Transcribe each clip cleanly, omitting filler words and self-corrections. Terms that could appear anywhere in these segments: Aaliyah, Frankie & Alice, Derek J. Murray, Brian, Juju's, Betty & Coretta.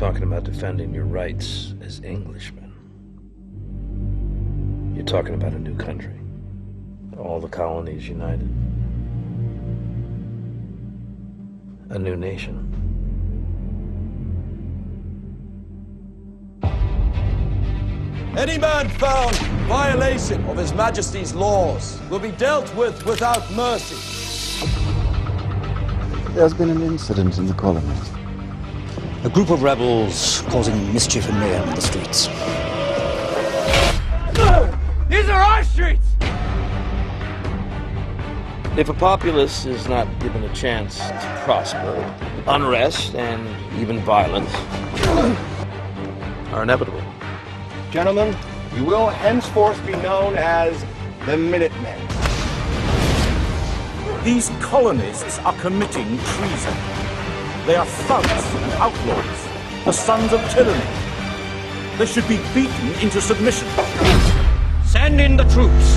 not talking about defending your rights as Englishmen. You're talking about a new country. All the colonies united. A new nation. Any man found in violation of His Majesty's laws will be dealt with without mercy. There's been an incident in the colonies. A group of rebels causing mischief and mayhem in the streets. These are our streets! If a populace is not given a chance to prosper, unrest and even violence are inevitable. Gentlemen, you will henceforth be known as the Minutemen. These colonists are committing treason. They are thugs and outlaws, the sons of tyranny. They should be beaten into submission. Send in the troops.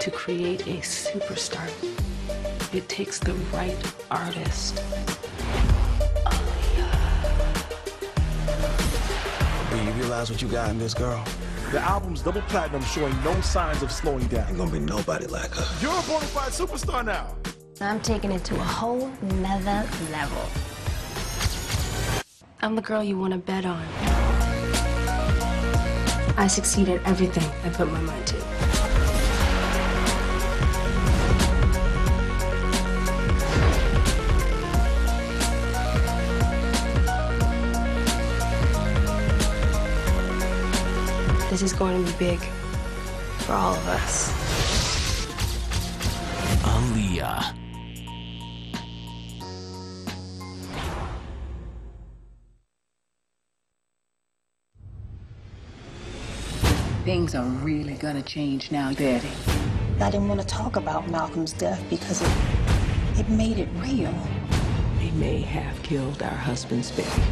To create a superstar, it takes the right artist. Aaliyah. Do you realize what you got in this girl? The album's double platinum, showing no signs of slowing down. Ain't gonna be nobody like her. You're a bona fide superstar now. I'm taking it to a whole nother level. I'm the girl you want to bet on. I succeed at everything I put my mind to. This is going to be big for all of us. Aaliyah. Things are really gonna change now, Betty. I didn't want to talk about Malcolm's death because it made it real. They may have killed our husbands, Betty,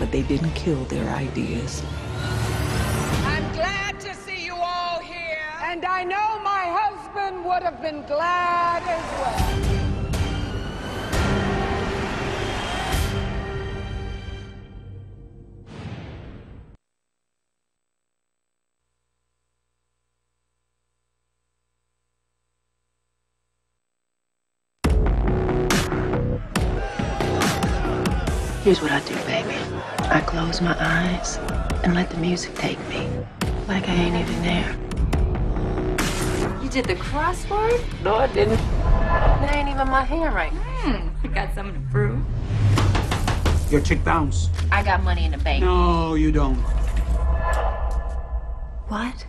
but they didn't kill their ideas. Glad to see you all here. And I know my husband would have been glad as well. Here's what I do, baby. I close my eyes and let the music take me. Like I ain't even there. You did the crossword? No, I didn't. That ain't even my handwriting. I got something to prove. Your chick bounce. I got money in the bank. No, you don't. What?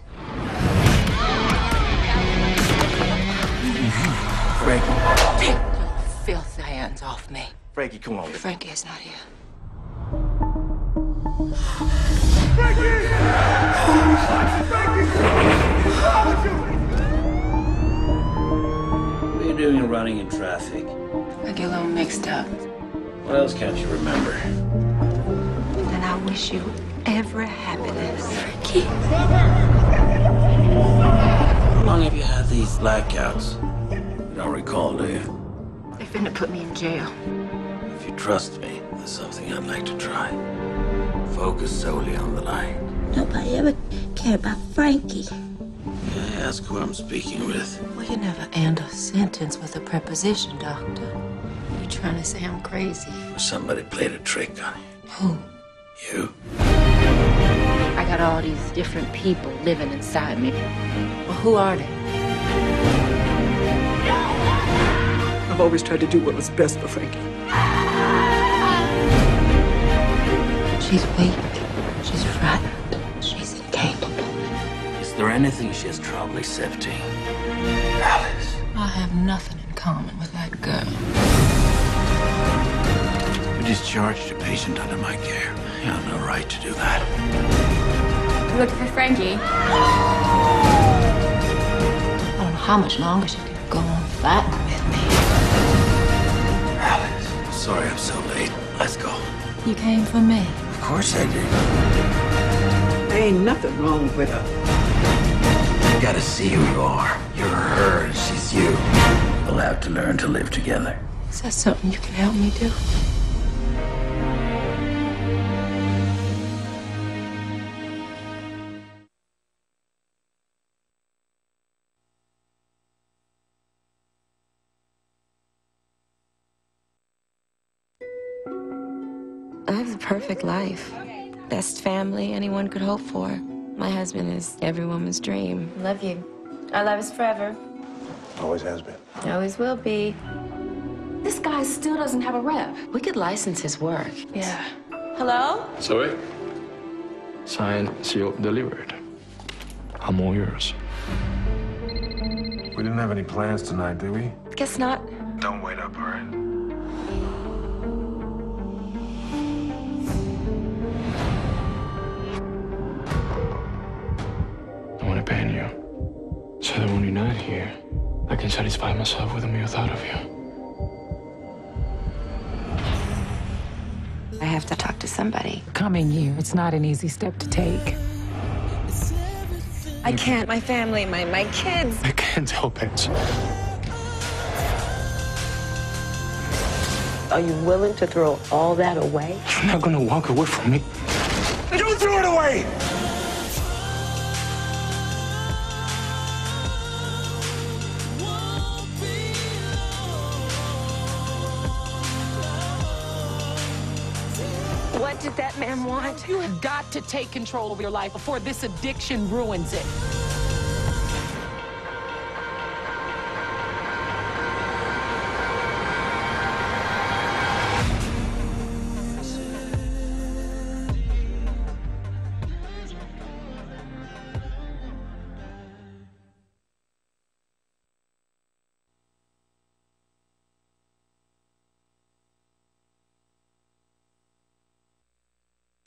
Frankie. Take your filthy hands off me. Frankie, come on. Frankie is not here. Frankie! What are you doing running in traffic? I get a little mixed up. What else can't you remember? And I wish you every happiness. Keep. How long have you had these blackouts? You don't recall, do you? They're finna put me in jail. If you trust me, there's something I'd like to try. Focus solely on the light. Nobody ever cared about Frankie. May I ask who I'm speaking with? Well, you never end a sentence with a preposition, Doctor. You're trying to say I'm crazy. Somebody played a trick on you. Who? You. I got all these different people living inside me. Well, who are they? I've always tried to do what was best for Frankie. She's weak. She's frightened. Is there anything she has trouble accepting? Alice. I have nothing in common with that girl. discharged a patient under my care. I have no right to do that. I'm looking for Frankie. I don't know how much longer she could go on fighting with me. Alice, I'm sorry I'm so late. Let's go. You came for me? Of course I did. There ain't nothing wrong with her. You gotta see who you are. You're her and she's you. We'll have to learn to live together. Is that something you can help me do? I have the perfect life. Best family anyone could hope for. My husband is every woman's dream. Love you. Our love is forever. Always has been. Always will be. This guy still doesn't have a rep. We could license his work. Yeah. Hello? Zoe? Signed, sealed, delivered. I'm all yours. We didn't have any plans tonight, did we? Guess not. Don't wait up, all right? I want to pay you. So that when you're not here, I can satisfy myself with a mere thought of you. I have to talk to somebody. Coming here, it's not an easy step to take. I can't. My family, my kids. I can't help it. Are you willing to throw all that away? You're not gonna walk away from me. Don't throw it away! What did that man want? You have got to take control of your life before this addiction ruins it.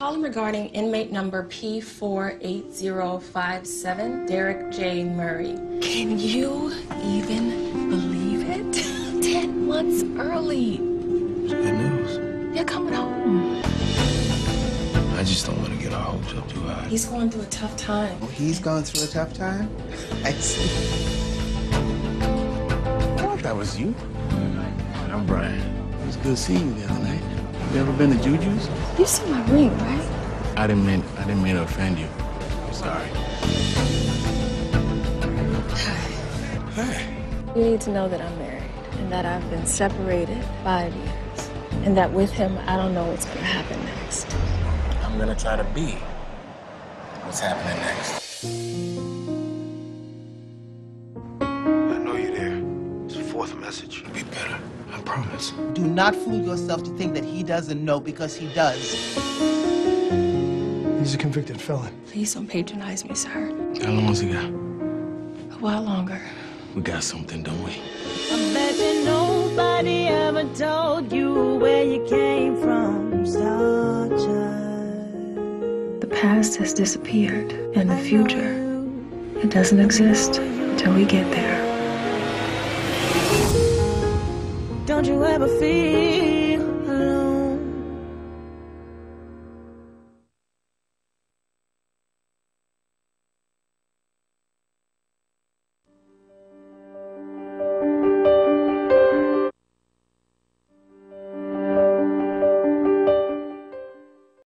Calling regarding inmate number P48057, Derek J. Murray. Can you even believe it? 10 months early. It's good news. They're coming home. I just don't want to get our hopes up too high. He's going through a tough time. Oh, he's going through a tough time? I see. I thought that was you. I'm Brian. It was good seeing you the other night. You ever been to Juju's? You see my ring, right? I didn't mean to offend you. I'm sorry. Hi. Hey. You need to know that I'm married and that I've been separated 5 years. And that with him, I don't know what's gonna happen next. I'm gonna try to be what's happening next. I know you're there. It's the fourth message. It'll be better. I promise. Do not fool yourself to think that he doesn't know, because he does. He's a convicted felon. Please don't patronize me, sir. How long has he got? A while longer. We got something, don't we? Imagine nobody ever told you where you came from, soldier. The past has disappeared, and the future, it doesn't exist until we get there. Don't you ever feel